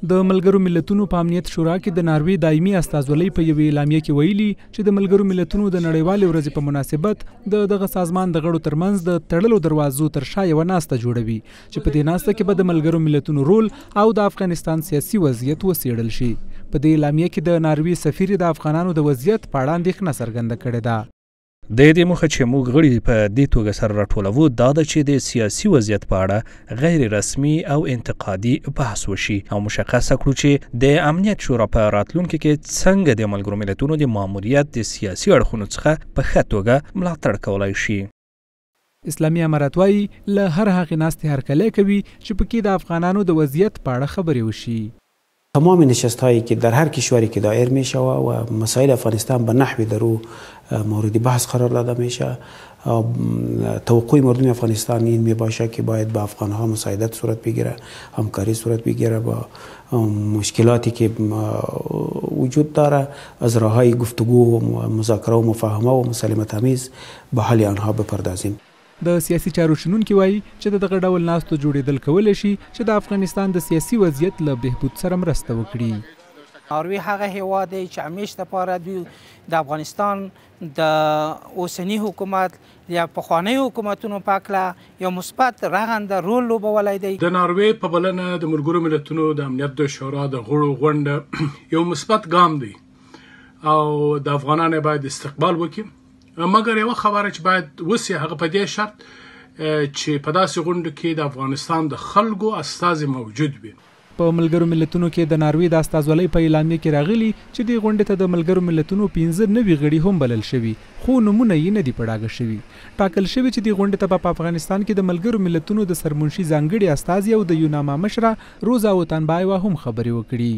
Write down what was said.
د ملګرو ملتونو په امنیت شورا کې د ناروی دایمي استازولۍ په یوې اعلامیه کې ویلي چې د ملګرو ملتونو د نړیوالې ورځې په مناسبت د دغه سازمان د غړو ترمنځ د تړلو دروازو تر شا یوه ناسته جوړوي چې په دې ناسته کې به د ملګرو ملتونو رول او د افغانستان سیاسي وضعیت وڅېړل شي. په دې اعلامیه کې د ناروی سفیر د افغانانو د وضعیت په اړه اندېښنه څرګنده کړې ده. د دې موخه چې موږ غړي په دې توګه سره راټولوو دا ده چې د سیاسي وضعیت په اړه غیر رسمي او انتقادي بحث وشي او مشخصه کړو چې د امنیت شورا په راتلونکي کې څنګه د ملګرو ملتونو د ماموریت د سیاسي اړخونو څخه په ښه توګه ملاتړ کولی شي. اسلامي امارات وایي له هر هغې ناستې هرکلی کوي چې پکې د افغانانو د وضعیت په اړه خبرې وشي. تمام نشست هایی که در هر کشوری که دایر می شود و مسائل افغانستان به نحوی در او مورد بحث قرار داده می شود، توقع مردم افغانستان این می باشد که باید با افغان ها مساعدت صورت بگیره، همکاری صورت بگیره، با مشکلاتی که وجود داره از راه های گفتگو و مذاکره و مفاهمه و مسالمت آمیز به حل آنها بپردازیم. د سیاسي چارو شنونکي وایي چې د دغه ډول ناستو جوړېدل کولی شي چې د افغانستان د سیاسي وضعیت له بهبود سره مرسته وکړي. ناروی هغه هیواد دی چې همیشه دپاره دوی د افغانستان د اوسني حکومت یا پخوانیو حکومتونو په هکله یو مثبت رغنده رول لوبولی دی. د ناروی په بلنه د ملګرو ملتونو د امنیت د شورا د غړو غونډه یو مثبت ګام دی او د افغانانو باید استقبال وکړي، مګر یوه خبره چې باید وسي هغه په دې شرط چې په داسې غونډو کې د افغانستان د خلکو استازي موجود وي. په ملګرو ملتونو کې د ناروی د استازولۍ په اعلامیه کې راغلي چې دې غونډې ته د ملګرو ملتونو 15 نوي غړي هم بلل شوي، خو نومونه یې نه دي په ډاګه شوي. ټاکل شوي چې دې غونډې ته په افغانستان کې د ملګرو ملتونو د سرمنشي ځانګړي استازي او د یوناما مشره روزا اوتنبایوا هم خبرې وکړي.